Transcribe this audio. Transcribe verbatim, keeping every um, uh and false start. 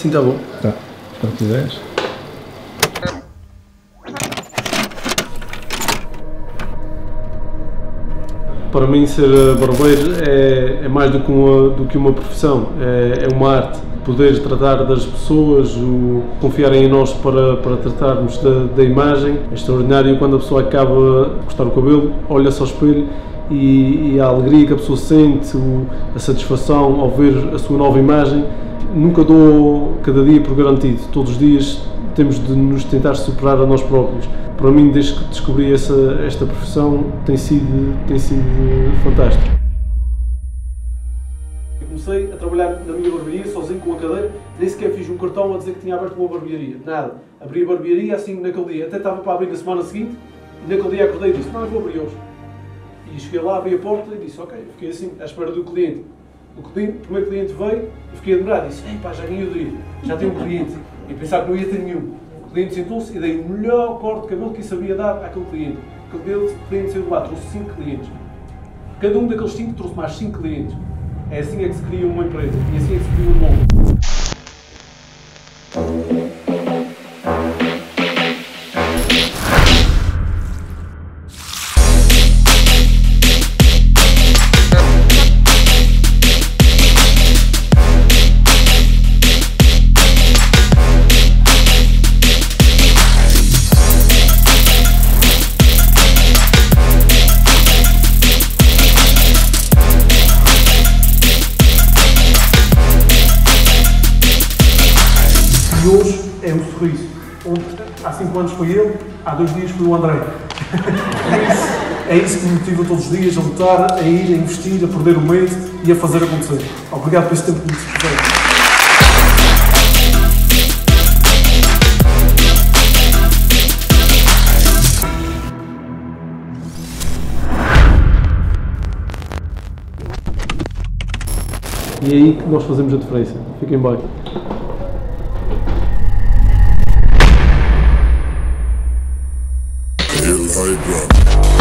Sim, tá bom. Tá. Quando quiseres. Para mim, ser barbeiro é, é mais do que, uma, do que uma profissão, é, é uma arte. Poderes tratar das pessoas, o, confiarem em nós para, para tratarmos da, da imagem. É extraordinário quando a pessoa acaba de cortar o cabelo, olha-se ao espelho e, e a alegria que a pessoa sente, o, a satisfação ao ver a sua nova imagem. Nunca dou cada dia por garantido, todos os dias temos de nos tentar superar a nós próprios. Para mim, desde que descobri essa, esta profissão, tem sido, tem sido fantástico. Eu comecei a trabalhar na minha barbearia, sozinho, com a cadeira, nem sequer fiz um cartão a dizer que tinha aberto uma barbearia, nada. Abri a barbearia assim naquele dia, até estava para abrir na semana seguinte, e naquele dia acordei e disse, não, eu vou abrir hoje. E cheguei lá, abri a porta e disse, ok, fiquei assim, à espera do cliente. O, cliente, o primeiro cliente veio, eu fiquei admirado, disse, ei pá, já ganhei o dia, já tenho um cliente, e pensava que não ia ter nenhum. O cliente sentou-se e dei o melhor corte de cabelo que sabia dar àquele cliente. Aquele cliente saiu de lá, trouxe cinco clientes. Cada um daqueles cinco trouxe mais cinco clientes. É assim é que se cria uma empresa e assim é que se cria um mundo. E hoje é o sorriso. Há cinco anos foi eu, há dois dias foi o André. É isso, é isso que me motiva todos os dias a lutar, a ir, a investir, a perder o medo e a fazer acontecer. Obrigado por este tempo que me despejaram. E é aí que nós fazemos a diferença. Fiquem bem. Hell, I drop.